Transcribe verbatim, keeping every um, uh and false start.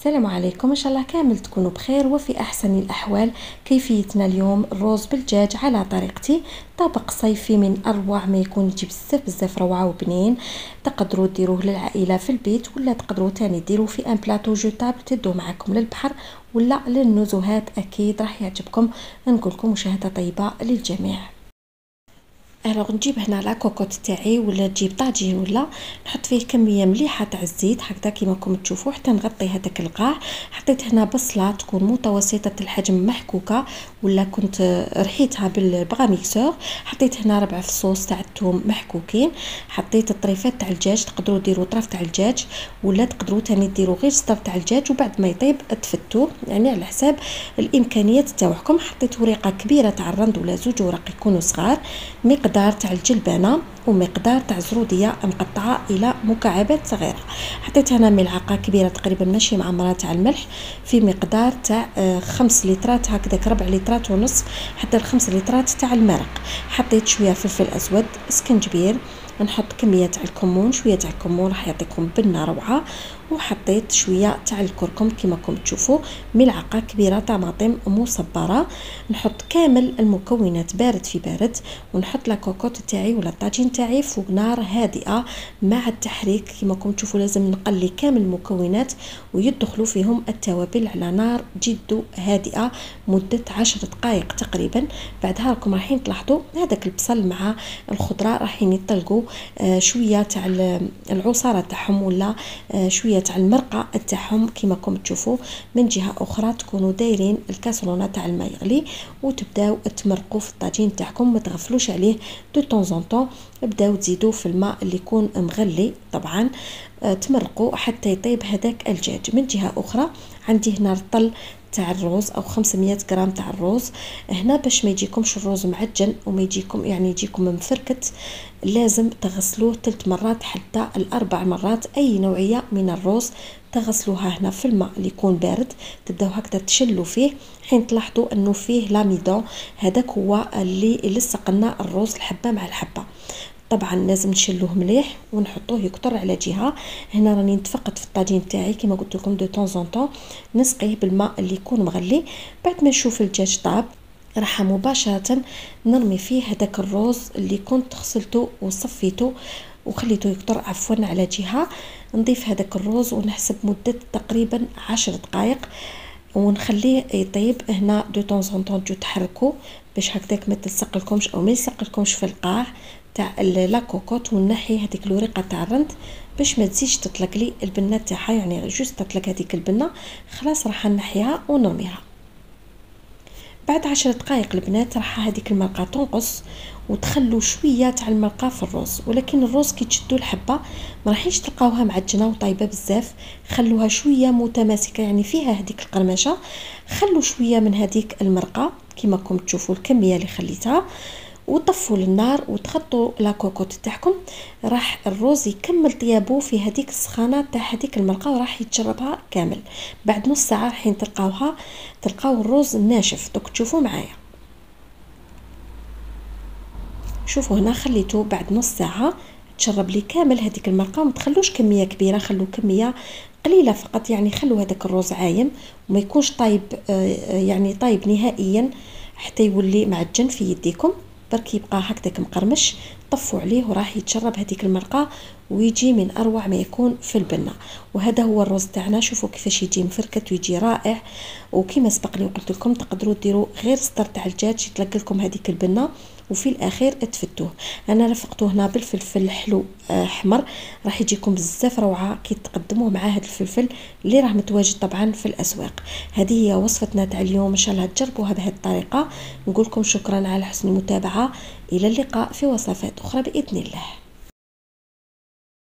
السلام عليكم. ان شاء الله كامل تكونوا بخير وفي احسن الاحوال. كيفيتنا اليوم الرز بالدجاج على طريقتي، طبق صيفي من اروع ما يكون، يجي بزاف بزاف روعه وبنين. تقدروا ديروه للعائله في البيت، ولا تقدروا ثاني ديروه في ان بلاطو جوطابل تدوه معكم للبحر ولا للنزهات، اكيد راح يعجبكم. نقول لكم مشاهده طيبه للجميع. الوغ نجيب هنا لا كوكوت تاعي ولا تجيب طاجين ولا نحط فيه كميه مليحه تاع الزيت هكذا كيما راكم تشوفوا حتى نغطي هذاك القاع. حطيت هنا بصله تكون متوسطه الحجم محكوكه ولا كنت رحيتها بالبغا ميكسور. حطيت هنا ربع فصوص تاع الثوم محكوكين. حطيت الطريفات تاع الدجاج، تقدروا ديروا طرف تاع الدجاج ولا تقدروا ثاني ديروا غير الطرف تاع الدجاج وبعد ما يطيب تفتوه، يعني على حساب الامكانيات تاعكم. حطيت ورقه كبيره تاع الرند ولا زوج ورق يكونوا صغار، مقدار تاع الجلبانه ومقدار تاع زروديه مقطعه الى مكعبات صغيره. حطيت هنا ملعقه كبيره تقريبا ماشي معمره تاع الملح في مقدار تاع خمس لترات هكذاك، ربع لترات ونص حتى الخمس لترات تاع المرق. حطيت شويه فلفل اسود، سكنجبير، نحط كميه تاع الكمون، شويه تاع الكمون راح يعطيكم بنه روعه، وحطيت شويه تاع الكركم كما راكم تشوفوا، ملعقه كبيره طماطم مصبره. نحط كامل المكونات بارد في بارد، ونحط لا كوكوت تاعي ولا الطاجين تاعي فوق نار هادئه مع التحريك كما راكم تشوفوا. لازم نقلي كامل المكونات ويدخلوا فيهم التوابل على نار جد هادئه مده عشر دقائق تقريبا. بعدها راكم رايحين تلاحظوا هذاك البصل مع الخضره رايحين يطلقوا آه شويه تاع العصاره تاعهم ولا آه شويه تاع المرقه تاعهم كما راكم تشوفوا. من جهه اخرى تكونوا دايرين الكاسرونه تاع الماء يغلي وتبداو تمرقوا في الطاجين تاعكم، ما تغفلوش عليه دو طون زون طون، بداو تزيدوا في الماء اللي يكون مغلي طبعا، آه تمرقوا حتى يطيب هذاك الدجاج. من جهه اخرى عندي هنا الطل تاع الروز او خمسمية غرام تاع الروز. هنا باش ما يجيكمش الروز معجن وما يجيكم يعني يجيكم مفركت، لازم تغسلوه ثلاث مرات حتى الاربع مرات. اي نوعيه من الروز تغسلوها هنا في الماء اللي يكون بارد، تبداو هكذا تشلوا فيه حين تلاحظوا انه فيه لاميدون، هذاك هو اللي يلصق لنا الروز الحبه مع الحبه. طبعا لازم نشلوه مليح ونحطوه يكتر على جهه. هنا راني نتفقد في الطاجين تاعي كما قلت لكم دو طون زون طون، نسقيه بالماء اللي يكون مغلي. بعد ما نشوف الدجاج طاب راح مباشره نرمي فيه هذاك الروز اللي كنت غسلته وصفيته وخليته يكتر عفوا على جهه. نضيف هذاك الروز ونحسب مده تقريبا عشر دقائق ونخليه يطيب. هنا دو طون زون طون تحركوا باش هكذاك ما تلصق لكمش او ما يلصق لكمش في القاع تاع لاكوكوت، ونحي هذيك الورقه تاع الرند باش ما تزيدش تطلق لي البنه تاعها، يعني جوست تطلق هذيك البنه خلاص راح نحيها ونرميها. بعد عشر دقائق البنات راح هذيك المرقه تنقص، وتخلوا شويه تاع المرقه في الرز، ولكن الرز كي تشدوا الحبه ما راحيش تلقاوها معجنه وطايبه بزاف، خلوها شويه متماسكه يعني فيها هذيك القرمشه. خلوا شويه من هذيك المرقه كما راكم تشوفوا الكميه اللي خليتها، وطفوا للنار وتخطوا لاكوكوت تاعكم. راح الروز يكمل طيابه في هذيك السخانه تاع هذيك المرقه وراح يتشربها كامل. بعد نص ساعه حين تلقاوها تلقاو الروز ناشف. دوك تشوفوا معايا، شوفوا هنا خليته بعد نص ساعه تشرب لي كامل هذيك المرقه. ما تخلوش كميه كبيره، خلو كميه قليله فقط، يعني خلو هذاك الروز عايم وما يكونش طايب يعني طايب نهائيا حتى يولي معجن في يديكم، برك يبقى هكذاك مقرمش. طفوا عليه وراح يتشرب هذيك المرقه ويجي من اروع ما يكون في البنه. وهذا هو الرز تاعنا، شوفوا كيفاش يجي مفركت ويجي رائع. وكما سبق لي وقلت لكم تقدروا ديروا غير سطر تاع الدجاج يطلق لكم هذيك البنه، وفي الاخير تفتوه. انا رفقته هنا بالفلفل الحلو احمر، راح يجيكم بزاف روعه كي تقدموه مع هذا الفلفل اللي راه متواجد طبعا في الاسواق. هذه هي وصفتنا تاع اليوم، ان شاء الله تجربوها بهذه الطريقه. نقول لكم شكرا على حسن المتابعه، الى اللقاء في وصفات اخرى باذن الله.